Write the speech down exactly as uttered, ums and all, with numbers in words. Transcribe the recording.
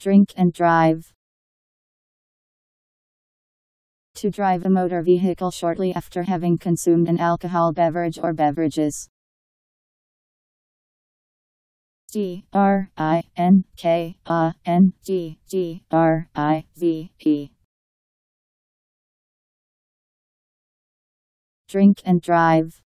Drink and drive. To drive a motor vehicle shortly after having consumed an alcohol beverage or beverages. D R I N K A N D D R I V E. Drink and drive.